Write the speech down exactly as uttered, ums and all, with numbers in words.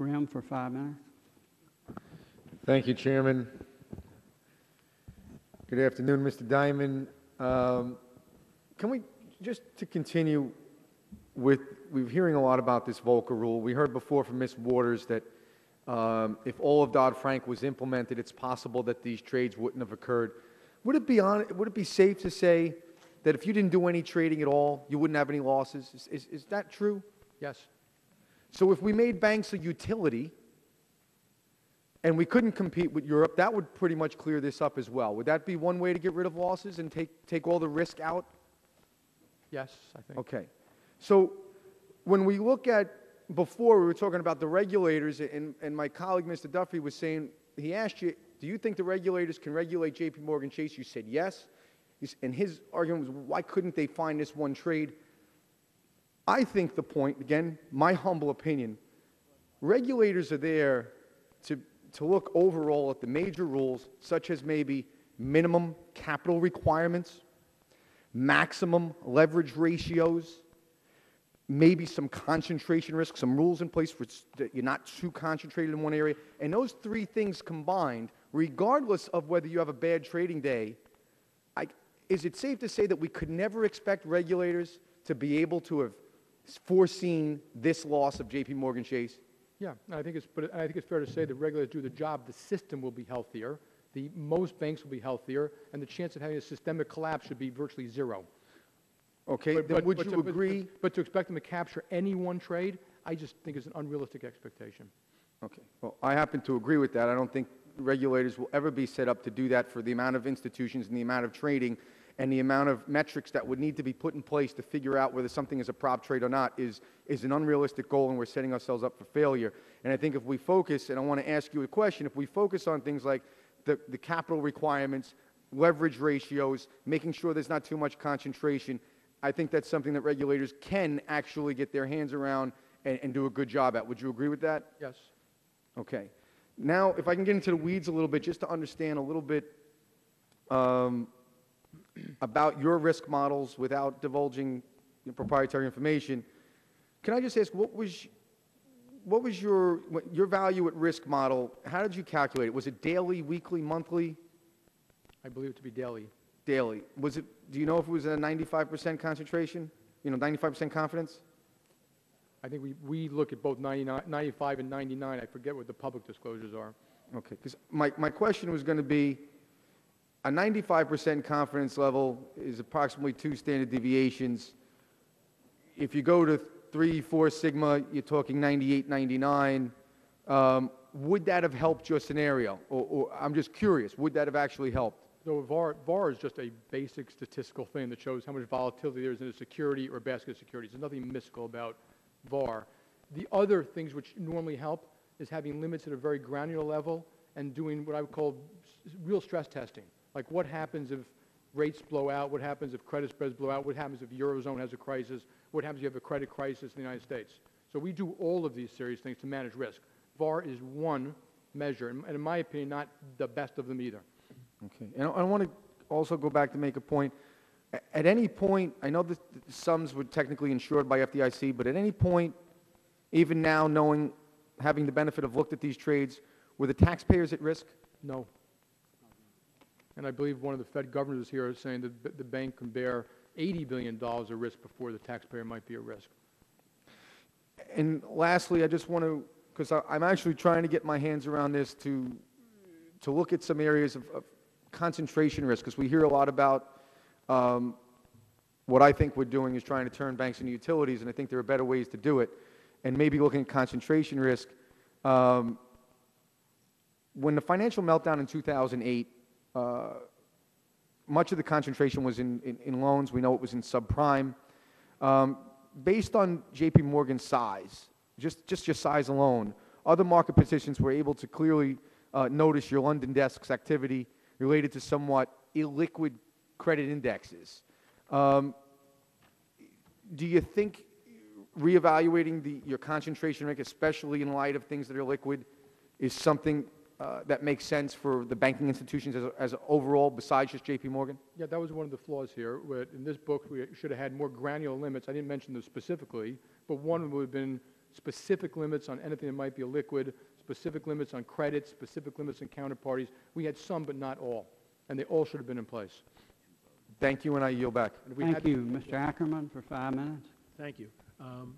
Graham for five minutes. Thank you, Chairman. Good afternoon, Mister Dimon. Um, can we just to continue with, we're hearing a lot about this Volcker rule. We heard before from Miz Waters that um, if all of Dodd-Frank was implemented, it's possible that these trades wouldn't have occurred. Would it be on, would it be safe to say that if you didn't do any trading at all, you wouldn't have any losses? Is, is, is that true? Yes. So if we made banks a utility and we couldn't compete with Europe, that would pretty much clear this up as well. Would that be one way to get rid of losses and take, take all the risk out? Yes, I think. Okay. So when we look at, before we were talking about the regulators, and, and my colleague, Mister Duffy, was saying, he asked you, do you think the regulators can regulate JPMorgan Chase? You said yes. And his argument was, why couldn't they find this one trade? I think the point, again, my humble opinion, regulators are there to, to look overall at the major rules, such as maybe minimum capital requirements, maximum leverage ratios, maybe some concentration risk, some rules in place for that you're not too concentrated in one area. And those three things combined, regardless of whether you have a bad trading day, I, is it safe to say that we could never expect regulators to be able to have foreseen this loss of JPMorgan Chase? Yeah, I think, it's, but I think it's fair to say that regulators do the job. The system will be healthier. The most banks will be healthier, and the chance of having a systemic collapse should be virtually zero. Okay, but, then but, would but you to, agree? But, but to expect them to capture any one trade, I just think is an unrealistic expectation. Okay, well, I happen to agree with that. I don't think regulators will ever be set up to do that for the amount of institutions and the amount of trading and the amount of metrics that would need to be put in place to figure out whether something is a prop trade or not is, is an unrealistic goal, and we're setting ourselves up for failure. And I think if we focus, and I want to ask you a question, if we focus on things like the, the capital requirements, leverage ratios, making sure there's not too much concentration, I think that's something that regulators can actually get their hands around and, and do a good job at. Would you agree with that? Yes. Okay. Now, if I can get into the weeds a little bit, just to understand a little bit um, about your risk models without divulging your proprietary information, can I just ask, what was, what was your, what, your value at risk model? How did you calculate it? Was it daily, weekly, monthly? I believe it to be daily. Daily. Was it, do you know if it was a ninety-five percent concentration, you know, ninety-five percent confidence? I think we, we look at both ninety-nine, ninety-five and ninety-nine. I forget what the public disclosures are. Okay, because my, my question was going to be, a ninety-five percent confidence level is approximately two standard deviations. If you go to three, four sigma, you're talking ninety-eight, ninety-nine. Um, would that have helped your scenario? Or, or I'm just curious, would that have actually helped? So V A R, V A R is just a basic statistical thing that shows how much volatility there is in a security or a basket of securities. There's nothing mystical about V A R. The other things which normally help is having limits at a very granular level and doing what I would call real stress testing. Like what happens if rates blow out? What happens if credit spreads blow out? What happens if Eurozone has a crisis? What happens if you have a credit crisis in the United States? So we do all of these serious things to manage risk. V A R is one measure, and in my opinion, not the best of them either. Okay, and I, I want to also go back to make a point. At any point, I know that the sums were technically insured by F D I C, but at any point, even now knowing, having the benefit of looked at these trades, were the taxpayers at risk? No. And I believe one of the Fed governors here is saying that the bank can bear eighty billion dollars of risk before the taxpayer might be at risk. And lastly, I just want to, because I'm actually trying to get my hands around this to, to look at some areas of, of concentration risk, because we hear a lot about Um, what I think we're doing is trying to turn banks into utilities, and I think there are better ways to do it. And maybe looking at concentration risk. Um, when the financial meltdown in two thousand eight, uh, much of the concentration was in, in, in loans. We know it was in subprime. Um, based on JPMorgan's size, just, just your size alone, other market participants were able to clearly uh, notice your London desk's activity related to somewhat illiquid credit indexes. Um, do you think reevaluating the, your concentration risk, especially in light of things that are liquid, is something uh, that makes sense for the banking institutions as, as overall, besides just JPMorgan? Yeah, that was one of the flaws here. In this book, we should have had more granular limits. I didn't mention those specifically, but one would have been specific limits on anything that might be illiquid, specific limits on credit, specific limits on counterparties. We had some, but not all, and they all should have been in place. Thank you, and I yield back. Thank you, Mister Ackerman, for five minutes. Thank you. Um,